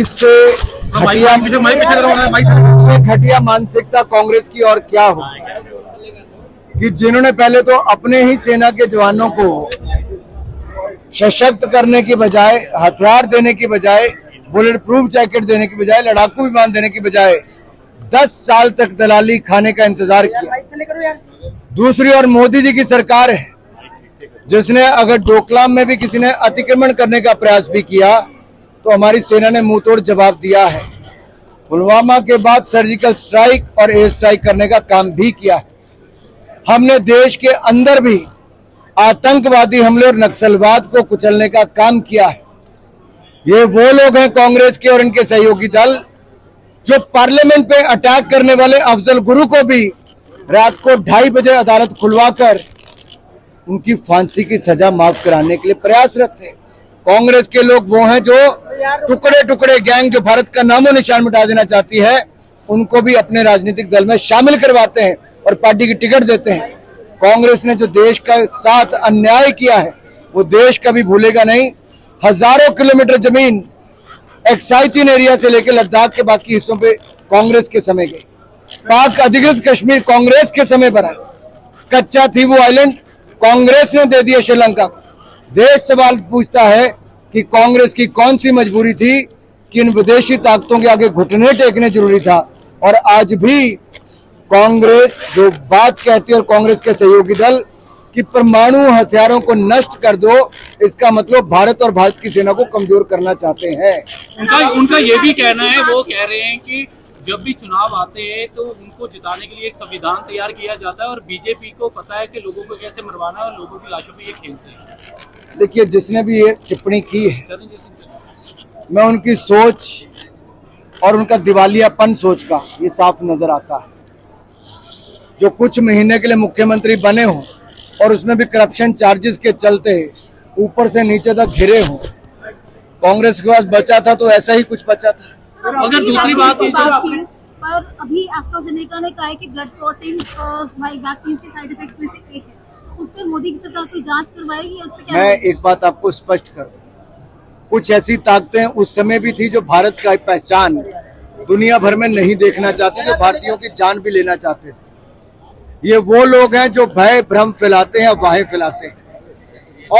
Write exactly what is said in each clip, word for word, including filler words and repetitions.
इससे घटिया इससे घटिया मानसिकता कांग्रेस की और क्या हो कि जिन्होंने पहले तो अपने ही सेना के जवानों को सशक्त करने की बजाय, हथियार देने की बजाय, बुलेट प्रूफ जैकेट देने की बजाय, लड़ाकू विमान देने की बजाय दस साल तक दलाली खाने का इंतजार किया। दूसरी ओर मोदी जी की सरकार है जिसने अगर डोकलाम में भी किसी ने अतिक्रमण करने का प्रयास भी किया तो हमारी सेना ने मुंह तोड़ जवाब दिया है। पुलवामा के बाद सर्जिकल स्ट्राइक और एयर स्ट्राइक करने का काम भी किया है। हमने देश के अंदर भी आतंकवादी हमले और नक्सलवाद को कुचलने का काम किया है। ये वो लोग हैं कांग्रेस के और इनके सहयोगी दल जो पार्लियामेंट पे अटैक करने वाले अफजल गुरु को भी रात को ढाई बजे अदालत खुलवाकर उनकी फांसी की सजा माफ कराने के लिए प्रयासरत थे। कांग्रेस के लोग वो हैं जो टुकड़े टुकड़े गैंग जो भारत का नामो निशान मिटा देना चाहती है उनको भी अपने राजनीतिक दल में शामिल करवाते हैं और पार्टी की टिकट देते हैं। कांग्रेस ने जो देश का साथ अन्याय किया है वो देश कभी भूलेगा नहीं। हजारों किलोमीटर जमीन एक्साइचिन एरिया से लेकर लद्दाख के बाकी हिस्सों पे कांग्रेस के समय गई। पाक अधिकृत कश्मीर कांग्रेस के समय बना। कच्चा थी वो आइलैंड, कांग्रेस ने दे दिया श्रीलंका को। देश सवाल पूछता है कि कांग्रेस की कौन सी मजबूरी थी कि इन विदेशी ताकतों के आगे घुटने टेकने जरूरी था। और आज भी कांग्रेस जो बात कहती है और कांग्रेस के सहयोगी दल कि परमाणु हथियारों को नष्ट कर दो, इसका मतलब भारत और भारत की सेना को कमजोर करना चाहते हैं। उनका उनका ये भी कहना है, वो कह रहे हैं कि जब भी चुनाव आते हैं तो उनको जिताने के लिए एक संविधान तैयार किया जाता है और बीजेपी को पता है कि लोगों को कैसे मरवाना है और लोगों की लाशों पे ये खेलते हैं। देखिए, जिसने भी ये टिप्पणी की है चरणजीत सिंह, मैं उनकी सोच और उनका दिवालियापन सोच का ये साफ नजर आता है। जो कुछ महीने के लिए मुख्यमंत्री बने हों और उसमें भी करप्शन चार्जेस के चलते ऊपर से नीचे तक घिरे हों, कांग्रेस के पास बचा था तो ऐसा ही कुछ बचा था। अगर दूसरी बात की, पर अभी एस्ट्राजेनेका ने कहा है कि ब्लड क्लॉटिंग वैक्सीन के साइड इफेक्ट्स में से एक है, उस पर मोदी की सरकार कोई जांच करवाएगी? मैं एक बात आपको स्पष्ट कर दूं, कुछ ऐसी ताकतें उस समय भी थी जो भारत का पहचान दुनिया भर में नहीं देखना चाहते, जो भारतीयों की जान भी लेना चाहते थे। ये वो लोग हैं जो भय भ्रम फैलाते हैं, अफवाहें फैलाते हैं,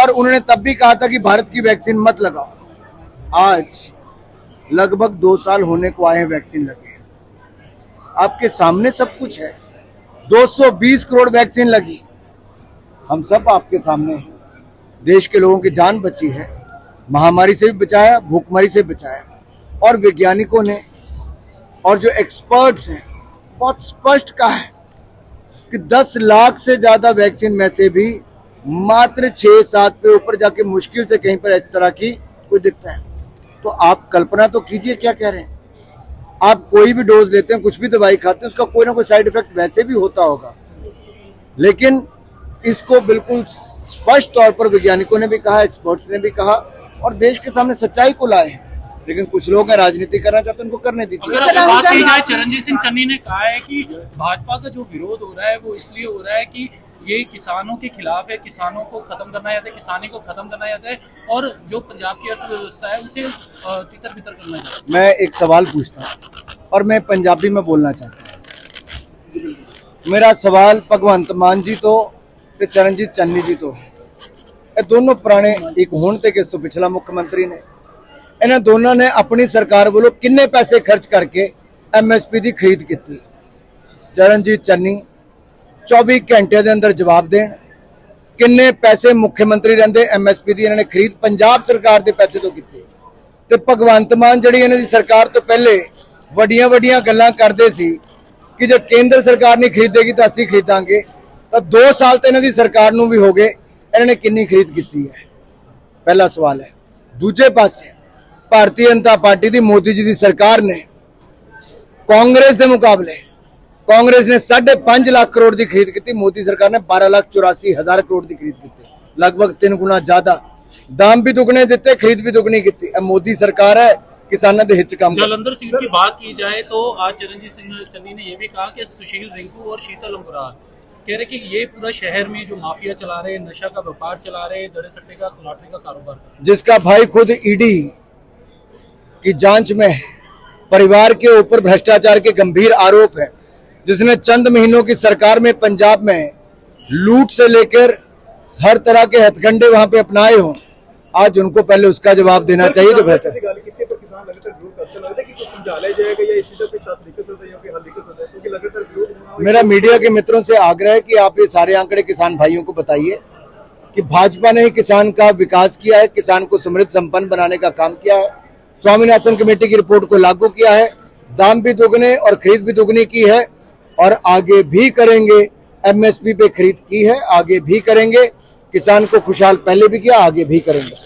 और उन्होंने तब भी कहा था कि भारत की वैक्सीन मत लगाओ। आज लगभग दो साल होने को आए हैं वैक्सीन लगे, आपके सामने सब कुछ है। दो सौ बीस करोड़ वैक्सीन लगी, हम सब आपके सामने हैं। देश के लोगों की जान बची है, महामारी से भी बचाया, भूखमरी से बचाया। और वैज्ञानिकों ने और जो एक्सपर्ट्स हैं बहुत स्पष्ट कहा है कि दस लाख से ज़्यादा वैक्सीन में से भी मात्र छः सात पे ऊपर जाके मुश्किल से कहीं पर इस तरह की कोई दिखता है। तो आप कल्पना तो कीजिए क्या कह रहे हैं। आप कोई भी डोज लेते हैं, कुछ भी दवाई खाते हैं, उसका कोई ना कोई साइड इफेक्ट वैसे भी होता होगा, लेकिन इसको बिल्कुल स्पष्ट तौर पर वैज्ञानिकों ने भी कहा, एक्सपर्ट्स ने भी कहा और देश के सामने सच्चाई को लाए हैं। लेकिन कुछ लोग हैं राजनीति करना चाहते हैं, उनको करने दीजिए। अगर बात की जाए, चरणजीत सिंह चन्नी ने कहा है कि भाजपा का जो विरोध हो रहा है वो इसलिए हो रहा है कि ये किसानों के खिलाफ है, किसानों को खत्म करना चाहते हैं, किसानी को खत्म करना चाहते हैं और जो पंजाब की अर्थव्यवस्था है उसे तितर बितर करना चाहते हैं। मैं एक सवाल पूछता हूँ और मैं पंजाबी में बोलना चाहता हूँ। मेरा सवाल भगवंत मान जी तो ते चरणजीत चन्नी जी तो है, ये दोनों पुराने एक होने ते किस तो पिछला मुख्यमंत्री ने इन्ह दोनों ने अपनी सरकार वालों किन्ने पैसे खर्च करके एम एस पी की खरीद की। चरणजीत चन्नी चौबी घंटे के अंदर जवाब देन किन्ने पैसे मुख्यमंत्री रहिंदे एमएसपी दी इन्हां ने खरीद पंजाब सरकार दे पैसे तो कीती। ते भगवंत मान जिहड़ी इन्हां दी सरकार तो पहले वड्डियां वड्डियां गल्लां करदे सी कि जे केंद्र सरकार नहीं खरीदेगी तो असीं खरीदांगे, तो दो साल तो इन्हां दी सरकार नूं भी हो गए, इन्हां ने किन्नी खरीद कीती है? पहला सवाल है। दूजे पासे भारतीय जनता पार्टी की मोदी जी की सरकार ने कांग्रेस के मुकाबले कांग्रेस ने साढ़े पांच लाख करोड़ की खरीद की, मोदी सरकार ने बारह लाख चौरासी हजार करोड़ की खरीद की, लगभग तीन गुना ज्यादा। दाम भी दुगने दिते, खरीद भी दुगनी की। मोदी सरकार है किसानों के हित च काम। जलंधर सीट की बात की जाए तो आज चरणजीत सिंह चन्नी ने यह भी कहा कि सुशील रिंकू और शीतल अंकुराल कह रहे कि ये पूरा शहर में जो माफिया चला रहे, नशा का व्यापार चला रहे, दड़े सट्टे का, तलाटरी का कारोबार, जिसका भाई खुद ईडी कि जांच में परिवार के ऊपर भ्रष्टाचार के गंभीर आरोप हैं, जिसने चंद महीनों की सरकार में पंजाब में लूट से लेकर हर तरह के हथकंडे वहां पे अपनाए हों। आज उनको पहले उसका जवाब देना चाहिए जो भ्रष्टाचार। मेरा मीडिया के मित्रों से आग्रह है कि आप ये सारे आंकड़े किसान भाइयों को बताइए कि भाजपा ने ही किसान का विकास किया है, किसान को समृद्ध संपन्न बनाने का काम किया है, स्वामीनाथन कमेटी की रिपोर्ट को लागू किया है, दाम भी दोगुने और खरीद भी दोगुनी की है और आगे भी करेंगे। एमएसपी पे खरीद की है, आगे भी करेंगे। किसान को खुशहाल पहले भी किया, आगे भी करेंगे।